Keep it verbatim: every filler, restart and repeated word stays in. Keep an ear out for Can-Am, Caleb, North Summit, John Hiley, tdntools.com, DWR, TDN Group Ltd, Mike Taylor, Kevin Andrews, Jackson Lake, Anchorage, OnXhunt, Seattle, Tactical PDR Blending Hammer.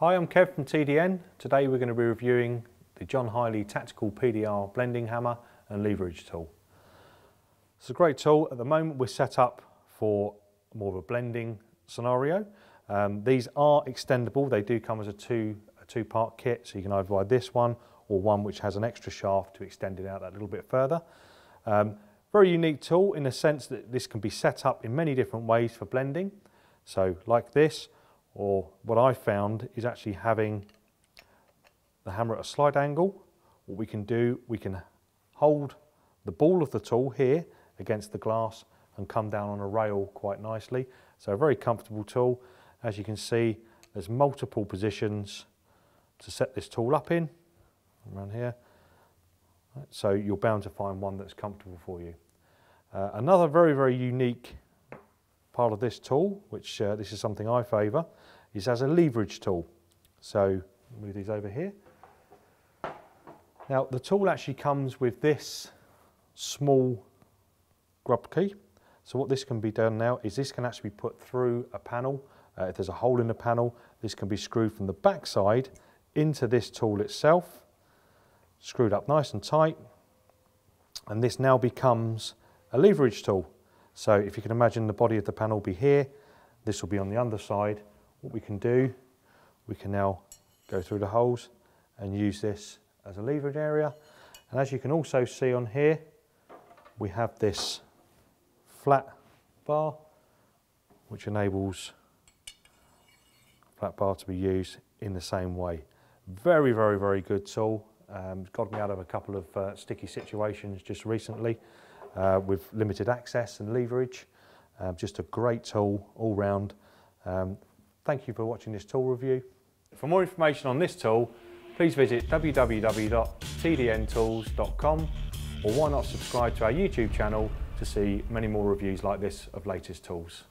Hi, I'm Kev from T D N. Today we're going to be reviewing the John Hiley Tactical P D R Blending Hammer and Leverage Tool. It's a great tool. At the moment we're set up for more of a blending scenario. Um, these are extendable. They do come as a two, a two-part kit, so you can either buy this one or one which has an extra shaft to extend it out that little bit further. Um, very unique tool in the sense that this can be set up in many different ways for blending. So like this, or what I found is actually having the hammer at a slight angle. What we can do, we can hold the ball of the tool here against the glass and come down on a rail quite nicely. So a very comfortable tool. As you can see, there's multiple positions to set this tool up in, around here. So you're bound to find one that's comfortable for you. Uh, another very, very unique part of this tool, which uh, this is something I favour, is as a leverage tool. So move these over here. Now the tool actually comes with this small grub key. So what this can be done now is this can actually be put through a panel. Uh, if there's a hole in the panel, this can be screwed from the back side into this tool itself, screwed up nice and tight, and this now becomes a leverage tool. So if you can imagine the body of the panel will be here, this will be on the underside. What we can do, we can now go through the holes and use this as a leverage area. And as you can also see on here, we have this flat bar, which enables the flat bar to be used in the same way. Very, very, very good tool. Um, got me out of a couple of uh, sticky situations just recently. Uh, with limited access and leverage. Uh, just a great tool all round. Um, thank you for watching this tool review. For more information on this tool, please visit w w w dot t d n tools dot com, or why not subscribe to our YouTube channel to see many more reviews like this of latest tools.